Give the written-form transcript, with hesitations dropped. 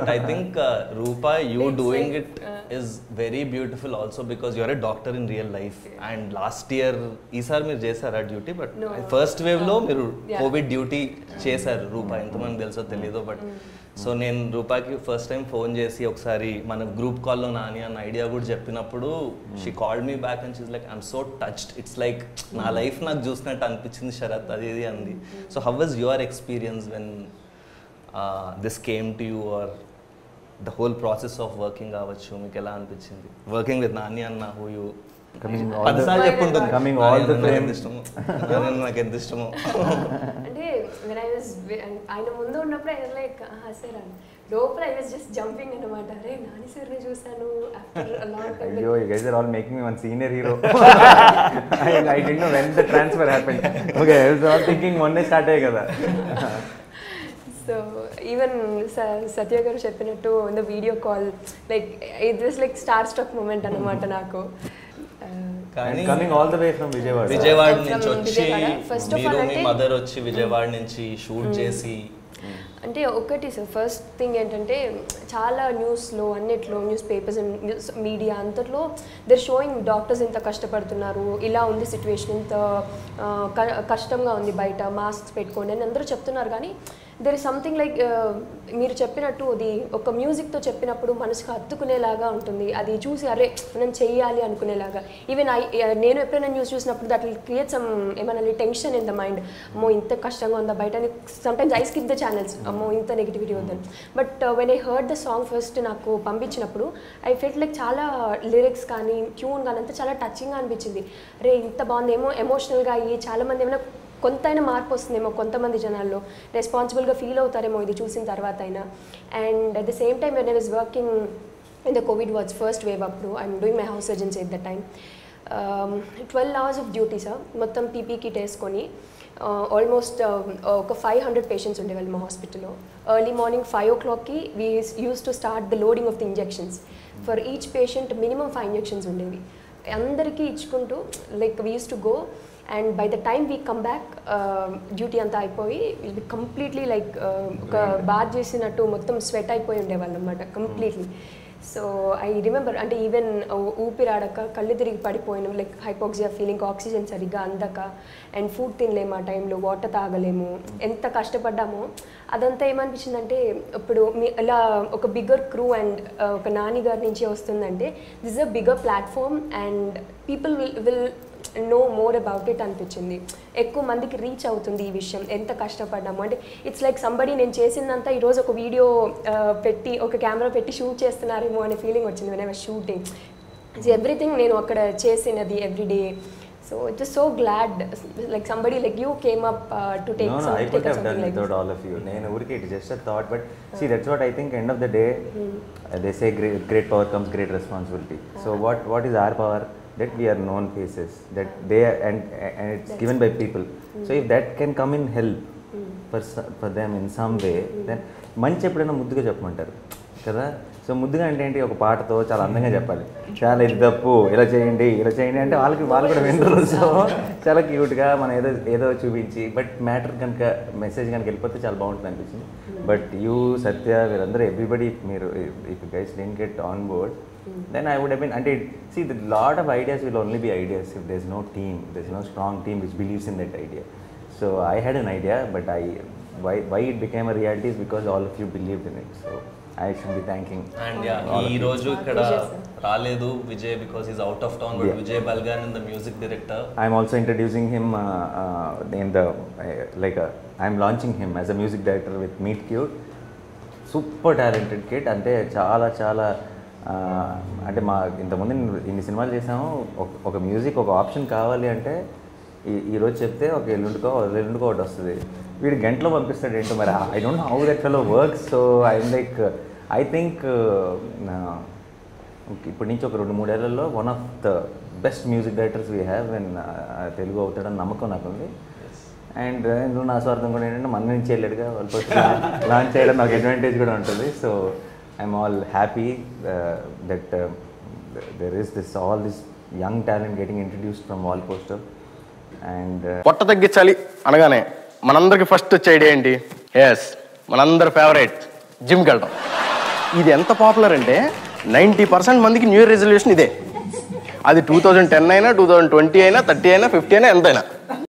I think Roopa, you doing it is very beautiful also because you're a doctor in real life. Yeah. And last year, isar meer chesara duty, but first wave lo meeru COVID duty chesaru Roopa. Entha manaku teluso telledo, but so nenu Roopa ki first time phone chesi okkari mana group call lo Nani an idea kuda cheppinappudu she called me back and she's like, I'm so touched. It's like na life naaku chusinattu anipichindi Sharat adi adi andi. So how was your experience when this came to you, or the whole process of working avachchu meeku ela anpichindi working with Nani anna, who you coming all the frame system nanaku ent ishtamo ante when I was aina mundu unnappudu I was like sir an lopra I was just jumping anamata re Nani sir ni chusanu after a long time. Yo, you guys are all making me one senior hero. I didn't know when the transfer happened. Okay, I was all thinking one day start ayyadu kada. So even Satya garu cheppinattu in the video call, like it was like starstruck moment anamata naku. Coming all the way from Vijayawada. Vijayawada nunchi vachi, first of all ante mother vachi Vijayawada nunchi shoot chesi. అంటే ఒకటి sir first thing ఏంటంటే చాలా న్యూస్లో అన్నిట్లో news papers media అంతట్లో they are showing doctors ఇంత కష్టపడుతున్నారు, ఇలా ఉంది సిచ్యువేషన్, ఇంత కష్టంగా ఉంది బయట మాస్క్స్ పెట్టుకోండి అని అందరూ చెప్తున్నారు. కానీ దేర్ ఇస్ సంథింగ్ లైక్ మీరు చెప్పినట్టు అది ఒక మ్యూజిక్తో చెప్పినప్పుడు మనసుకు హత్తుకునేలాగా ఉంటుంది. అది చూసి అరే మనం చెయ్యాలి అనుకునేలాగా. ఈవెన్ నేను ఎప్పుడైనా న్యూస్ చూసినప్పుడు దట్ విల్ క్రియేట్ సమ్ ఏమైనా టెన్షన్ ఇన్ ద మైండ్, అమ్మో ఇంత కష్టంగా ఉందా బయట అని. Sometimes I skip the channels, అమ్మో ఇంత నెగిటివిటీ ఉందని. But when I heard the song first నాకు పంపించినప్పుడు ఐ ఫెల్ట్ లైక్ చాలా లిరిక్స్ కానీ ట్యూన్ కానీ అంతా చాలా టచింగ్గా అనిపించింది. అరే ఇంత బాగుంది, ఏమో ఎమోషనల్గా అయ్యి చాలామంది ఏమైనా కొంతైనా మార్పు వస్తుందేమో, కొంతమంది జనాల్లో రెస్పాన్సిబుల్గా ఫీల్ అవుతారేమో ఇది చూసిన తర్వాత అయినా. And at the same time when I was working in the covid was first wave అప్పుడు I'm doing my house surgeons at the time. 12 hours of duty sir, మొత్తం పీపీ కిట్ వేసుకొని. ఆల్మోస్ట్ ఒక 500 patients ఉండేవాళ్ళు మా హాస్పిటల్లో. Early morning 5 o'clockకి we use to start the loading of the injections. For each patient minimum 5 injections ఉండేవి. అందరికీ ఇచ్చుకుంటూ like we use to go. And by the time we come back duty అంతా అయిపోయి విల్ బి కంప్లీట్లీ లైక్ ఒక bath చేసినట్టు మొత్తం sweat అయిపోయి ఉండేవాళ్ళు అన్నమాట కంప్లీట్లీ. సో ఐ రిమెంబర్ అంటే ఈవెన్ ఊపిరాడక కళ్ళు తిరిగి పడిపోయాను, లైక్ హైపోక్సియా ఫీలింగ్, ఆక్సిజన్ సరిగ్గా అందక. అండ్ ఫుడ్ తినలేము ఆ టైంలో, వాటర్ తాగలేము, ఎంత కష్టపడ్డామో. అదంతా ఏమనిపించిందంటే ఇప్పుడు మీ అలా ఒక బిగ్గర్ క్రూ అండ్ ఒక నాని గారి నుంచి వస్తుందంటే this a bigger platform and people will know more about it అనిపించింది. ఎక్కువ మందికి రీచ్ అవుతుంది ఈ విషయం, ఎంత కష్టపడ్డాము అంటే. ఇట్స్ లైక్ సంబడి నేను చేసిందంతా ఈరోజు ఒక వీడియో పెట్టి ఒక కెమెరా పెట్టి షూట్ చేస్తున్నారేమో అనే ఫీలింగ్ వచ్చింది when I was shooting. It's everything నేను అక్కడ చేసినది everyday. So I'm just so glad like somebody like you came up to take no, something. No, I could have done without all of you. Nenu urike it just a thought, but see, that's what I think. End of the day, they say great power comes great responsibility. So what is our power? That we are known faces, that they are, and it's that's given by people. So if that can come in help for them in some way, then manchi eppudaina mudduga cheppamantaru కదా. So ముద్దుగా అంటే ఏంటి, ఒక పాటతో చాలా అందంగా చెప్పాలి, చాలా ఇది తప్పు, ఇలా చేయండి ఇలా చేయండి అంటే వాళ్ళు కూడా వింటారు. సో చాలా క్యూట్గా మనం ఏదో ఏదో చూపించి, బట్ మ్యాటర్ కనుక మెసేజ్ కనుక వెళ్ళిపోతే చాలా బాగుంటుంది అనిపించింది. బట్ యూ, సత్య, వీరందరూ ఎవ్రీబడి మీరు if guys don't get on board then I would have been, and it, see, the lot of ideas will only be ideas if there's no team, there's no strong team which believes in that idea. So I had an idea, but why it became a reality is because all of you believed in it. So I should be thanking. And yeah, ee roju ikkada raaledu Vijay because he's out of town, but Vijay Balgan and the music director, I am also introducing him in the like I am launching him as a music director with Meet Cute. Super talented kid, ante chaala chaala అంటే మా ఇంతకుముందు ఇన్ని సినిమాలు చేసాము. ఒక music ఒక option కావాలి అంటే ఈరోజు చెప్తే ఒక ఎల్లుండికో ఒకటి వస్తుంది. వీడు గంటలో పంపిస్తాడు ఏంటో మరి. I don't know how that fellow works. So I'm like I think ఇప్పటి నుంచి ఒక 2-3 ఏళ్లలో one of the best music directors we have in Telugu అవుతాడని నమ్మకం నాకుంది. అండ్ నువ్వు నా స్వార్థం కూడా ఏంటంటే మన నుంచి వెళ్ళాడుగా వాళ్ళతో లాంచ్ చేయడం నాకు అడ్వాంటేజ్ కూడా ఉంటుంది. So I'm all happy that there is this all this young talent getting introduced from all coastal. And potta taggichali anagane manandariki first cheyade enti, yes, manandar favorite gym keltam. ఇది ఎంత popular అంటే 90% మందికి new year resolution ఇదే. అది 2010 అయినా 2020 అయినా 30 అయినా 50 అయినా ఎంతైనా